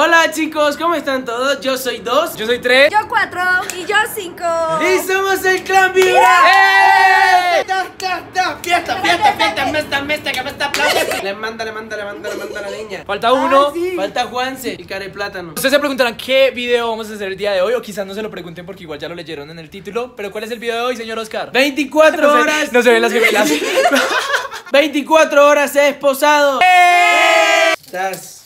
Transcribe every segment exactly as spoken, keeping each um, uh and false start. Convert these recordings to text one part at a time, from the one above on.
Hola chicos, ¿cómo están todos? Yo soy dos, yo soy tres, yo cuatro y yo cinco. Y somos el Clan Vibra. ¡Eh! ¡Ta, ta, ta! Fiesta, fiesta, fiesta, mesta, mesta, que me está aplaudiendo. Le manda, le manda, le manda, le manda la niña. Falta uno, ah, sí. Falta Juanse y Karen Plátano. Ustedes se preguntarán qué video vamos a hacer el día de hoy, o quizás no se lo pregunten porque igual ya lo leyeron en el título. Pero ¿cuál es el video de hoy, señor Oscar? veinticuatro no horas. Se, no se ven las gemelas. veinticuatro horas he esposado. ¡Eh! Estás.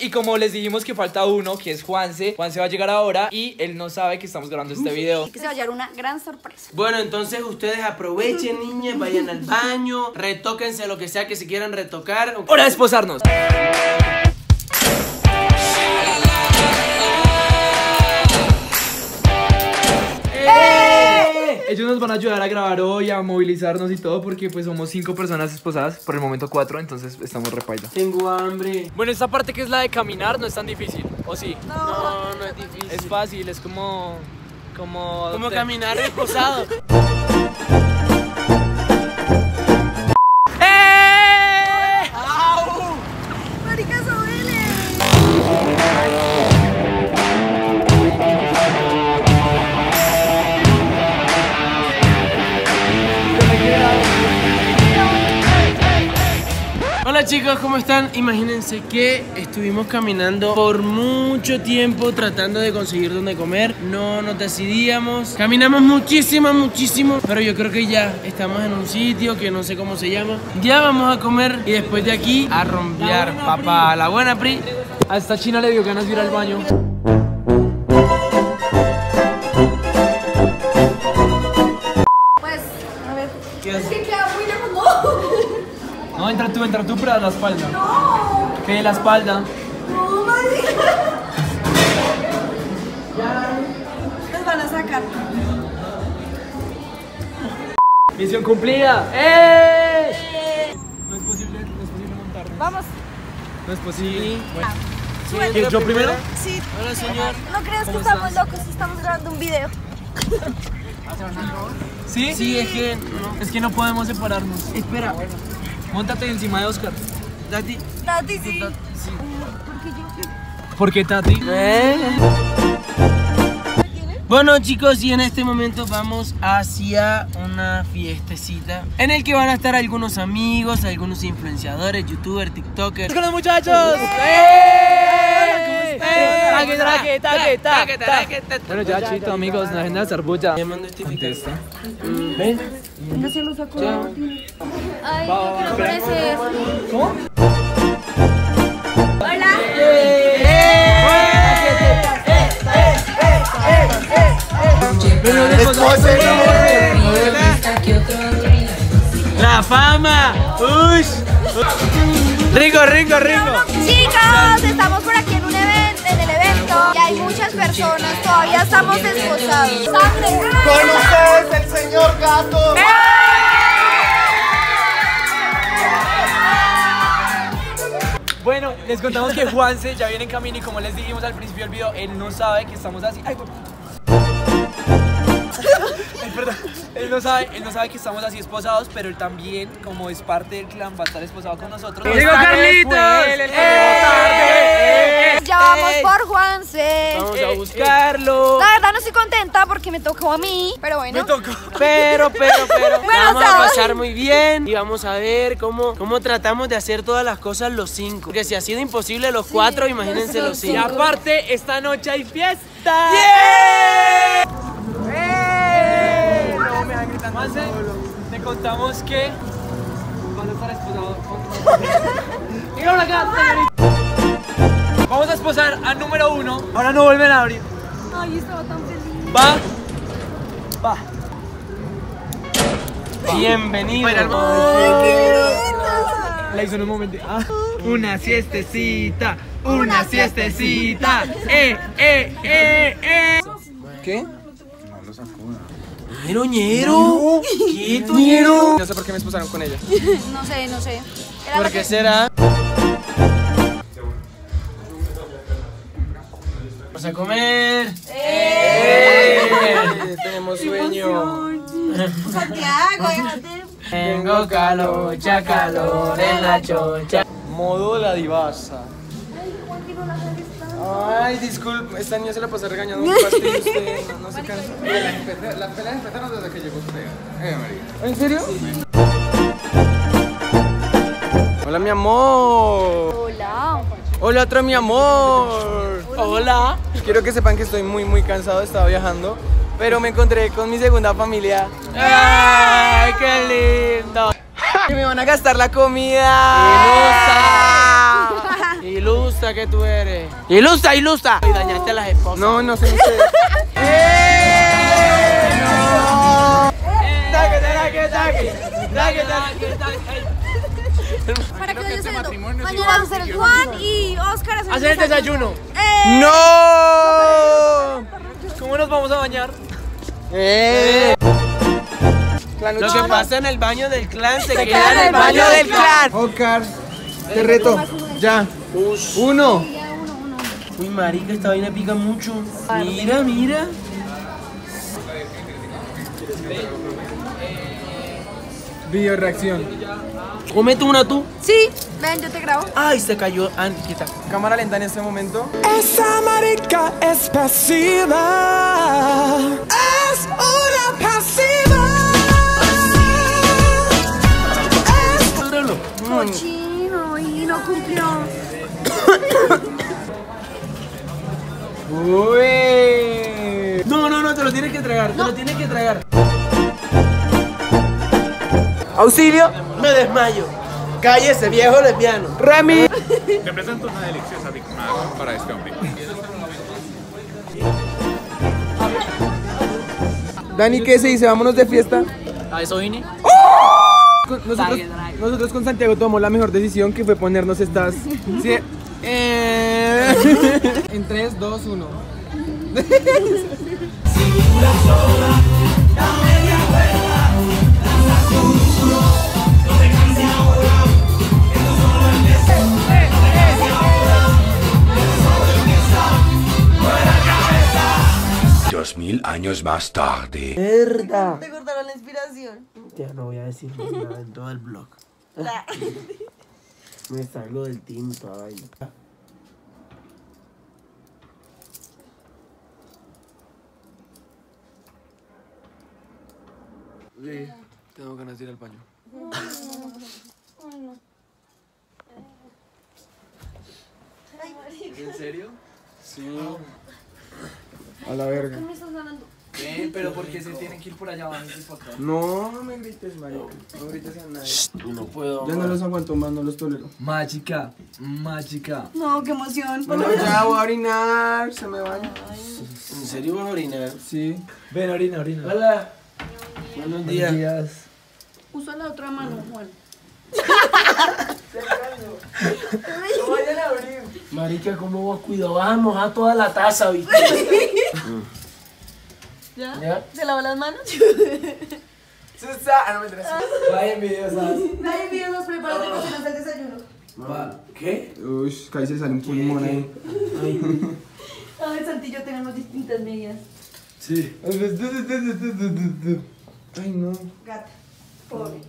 Y como les dijimos que falta uno, que es Juanse, Juanse va a llegar ahora y él no sabe que estamos grabando este video. Que se va a llevar una gran sorpresa. Bueno, entonces ustedes aprovechen, niñas, vayan al baño, retóquense lo que sea que se quieran retocar. ¡Hora de esposarnos! Ellos nos van a ayudar a grabar hoy, a movilizarnos y todo, porque pues somos cinco personas esposadas, por el momento cuatro, entonces estamos repaila. Tengo hambre. Bueno, esta parte que es la de caminar no es tan difícil, ¿o sí? No, no, no es difícil. Es fácil, es como... Como, como caminar esposado. Hola chicos, ¿cómo están? Imagínense que estuvimos caminando por mucho tiempo tratando de conseguir dónde comer. No nos decidíamos. Caminamos muchísimo, muchísimo. Pero yo creo que ya estamos en un sitio que no sé cómo se llama. Ya vamos a comer y después de aquí a rompear, papá. La buena Pri. A esta china le dio ganas de ir al baño. Pues, a ver. ¿Qué haces? Es que queda muy lejos, no. No, entra tú, entra tú, pero la espalda. No. ¿Qué? La espalda. No, no digas. Ya. Nos van a sacar. Misión cumplida. ¡Eh! No es posible, no es posible montarnos. Vamos. No es posible. Bueno. Ah, ¿quieres yo primero? Sí. Hola, señor. No creas que estamos estás? locos, estamos grabando un video. ¿Sí? Sí, es que no, es que no podemos separarnos. Espera. Móntate encima de Oscar. Tati. Tati, sí. Tati, sí. ¿Por qué yo? ¿Por qué Tati? ¿Eh? Bueno chicos, y en este momento vamos hacia una fiestecita en el que van a estar algunos amigos, algunos influenciadores, youtubers, tiktokers. ¡Con los muchachos! ¡Eh! ¡Taque, taque, taque, taque, taque! Bueno ya chicos, amigos, la agenda de Sarbulla. Me mando este contesta. ¿Ven? No se los sacó. Ay, no quiero aparecer. ¿Cómo? Hola. La fama. Uy. Rico, rico, rico. Chicos, estamos por aquí en un evento, en el evento. Y hay muchas personas. Todavía estamos esposados. Con ustedes el señor Gato. Bueno, les contamos que Juanse ya viene en camino y como les dijimos al principio del video, él no sabe que estamos así. Ay, él, perdón, él no sabe, él no sabe que estamos así esposados, pero él también, como es parte del clan, va a estar esposado con nosotros. ¡Digo Carlitos! Él, él, ¡Eh! Ya vamos por Juanse. Vamos a buscarlo. La verdad no estoy contenta porque me tocó a mí, pero bueno. Me tocó. Pero, pero, pero. Bueno, vamos a pasar muy bien y vamos a ver cómo, cómo tratamos de hacer todas las cosas los cinco. Porque si ha sido imposible los sí, cuatro, imagínense los cinco. Y aparte, esta noche hay fiesta. ¡Yeah! Juanse, te contamos que vas a estar esposado con ¡mira la casa! Vamos a esposar al número uno. Ahora no vuelven a abrir. Ay, estaba tan feliz. Va. Va. Va. Bienvenido. Ay, qué la hizo en un momento. Ah. Una siestecita. Una siestecita. Eh, eh, eh, eh. ¿Qué? No lo sacuda. ¡Ñero, ñero! ¡Quieto, ñero! No sé por qué me esposaron con ella. No sé, no sé. Era ¿por qué que... será? ¡Vamos a comer! ¡Eh! ¡Eh! ¡Tenemos sueño! ¡Santiago, déjate! Tengo calor, ya calor en la chocha. Modo la divasa. ¡Ay, Juan, quiero la Ay, disculpe, esta niña se la pasa regañando un pastillo. Usted no, no se cansa. Las peleas empezaron desde que llegó usted. Eh, María. ¿En serio? Sí. Hola, mi amor. Hola. Hola, otro mi amor. Hola. Hola. Quiero que sepan que estoy muy, muy cansado. Estaba viajando, pero me encontré con mi segunda familia. ¡Ay, qué lindo! Que me van a gastar la comida. ¡Ilusa! ¡Ilusa que tú eres! ¡Ilusa, ilusa! Y dañaste a las esposas. No, no sé ustedes. ¡Eh! ¡No! ¡Taque, taque, taque! ¡Taque, taque, taque! Para que este matrimonio mañana vamos a hacer Juan y Oscar a hacer el desayuno. ¡Eh! ¡No! ¿Cómo nos vamos a bañar? ¡Eh! Clan, lo que pasa en el baño del clan se, se queda, queda en el baño, baño del clan. Oscar, te reto. Ya. Ush. Uno. Uy, marica, esta vaina pica mucho. Mira, mira. Video reacción. Comete una tú. Sí, ven, yo te grabo. Ay, se cayó. Anquita. Cámara lenta en este momento. Esa marica es pasiva. Es una pasiva. Cochino y no cumplió. Uy. No, no, no, te lo tienes que tragar, no. Te lo tienes que tragar. Auxilio, me desmayo. Cállese, viejo lesbiano. Remy. Te presento una deliciosa dignidad para este hombre. Dani, ¿qué se dice? Vámonos de fiesta. A eso vine. Nosotros, nosotros con Santiago tomamos la mejor decisión, que fue ponernos estas. Sí, eh. En tres, dos, uno. Dos mil años más tarde. Mierda. Te cortaron la inspiración. Ya no voy a decir más nada en todo el blog. Me salgo del tinto a vaina. Sí, tengo ganas de ir al baño. ¿En serio? Sí. A la verga. ¿Cómo estás hablando? ¿Qué? ¿Pero por qué se tienen que ir por allá? No, no me grites, marica. No grites a nadie. Shh, no puedo. Ya no los aguanto más, no los tolero. Mágica, mágica. No, qué emoción. Bueno, ya voy a orinar, se me baña. ¿En serio voy a orinar? Sí. Ven, orina, orina. Hola. Buenos días. Buenos días. Usa la otra mano, Juan. No vayan a abrir. Marica, ¿cómo vas? Cuidado, vas a mojar toda la taza, ¿viste? ¿Ya? ¿Ya? ¿Se lavó las manos? Susa, ah, no me interesa. Vaya envidiosas. Vaya envidiosas, prepárate para que nos dé el desayuno. Mamá, ¿qué? Uy, casi se sale un pulmón ahí. Ay. A ver, Santillo, tenemos distintas medidas. Sí. Ay, no. Gata. Pobre.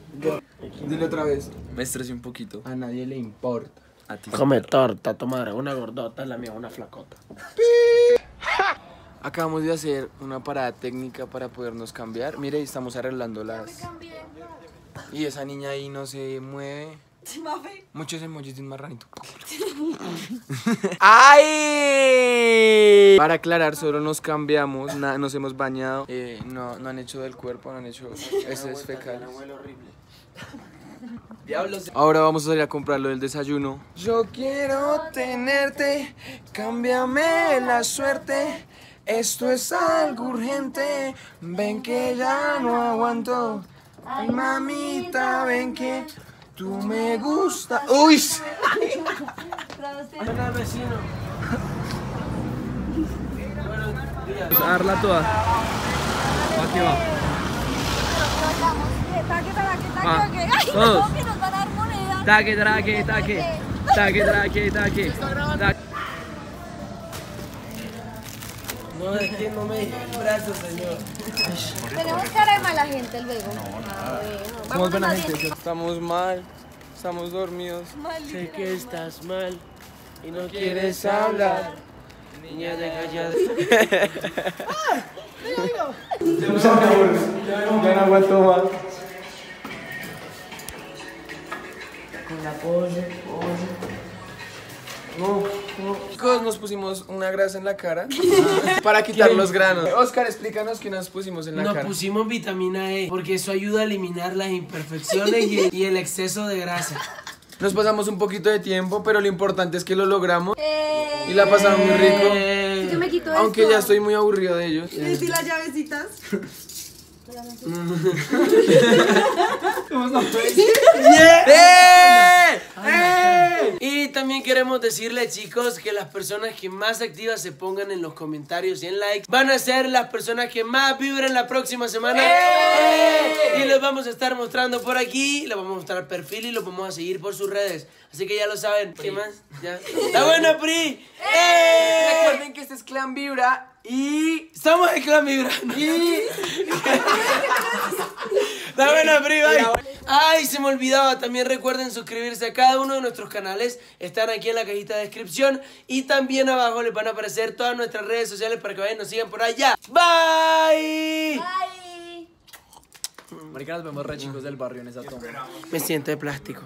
Dile otra vez. Me estresé un poquito. A nadie le importa. A ti. Come torta, tomar una gordota, la mía una flacota. Acabamos de hacer una parada técnica para podernos cambiar. Mire, estamos arreglando las... Y esa niña ahí no se mueve. Muchos emojis de un marranito. ¡Ay! Para aclarar, solo nos cambiamos, nada, nos hemos bañado, eh, no, no han hecho del cuerpo, no han hecho heces fecales. Diablos. Ahora vamos a salir a comprar lo del desayuno. Yo quiero tenerte, cámbiame la suerte. Esto es algo urgente, ven que ya no aguanto. Ay, mamita, ven que tú me gusta. ¡Uy! Hola, vecino. Vamos a darla toda. Aquí va. Taque, taque, taque. Todos. Taque, taque, taque. Taque, taque, taque. No, es que no me dejen el brazo, señor. Tenemos cara de mala gente luego. No, somos buena gente. Estamos mal, estamos dormidos. Sé que estás mal y no quieres hablar. Niña de gallas. ¡Ah! ¡Digo, digo! Ya no aguanto más. Con la pose, pose. No, no. Chicos, nos pusimos una grasa en la cara para quitar los granos. Oscar, explícanos qué nos pusimos en la nos cara. Nos pusimos vitamina E porque eso ayuda a eliminar las imperfecciones y el, y el exceso de grasa. Nos pasamos un poquito de tiempo, pero lo importante es que lo logramos eh, y la pasamos muy rico. Eh, yo me quito aunque esto. Ya estoy muy aburrido de ellos. ¿Y eh. las llavecitas? ¿Cómo se puede? Yeah. ¡Eh! ¡Eh! Y también queremos decirles, chicos, que las personas que más activas se pongan en los comentarios y en likes van a ser las personas que más vibran la próxima semana. ¡Eh! Y los vamos a estar mostrando por aquí, les vamos a mostrar perfil y los vamos a seguir por sus redes. Así que ya lo saben. ¿Qué más? ¿Ya? ¡Está bueno, Pri! ¡Eh! Recuerden que este es Clan Vibra. Y somos el Clan Vibra. Y... la buena, Pri, bye. Ay, se me olvidaba. También recuerden suscribirse a cada uno de nuestros canales. Están aquí en la cajita de descripción. Y también abajo les van a aparecer todas nuestras redes sociales para que vayan y nos sigan por allá. Bye. Bye. Marica, nos vemos re chicos del barrio en esa toma. Me siento de plástico.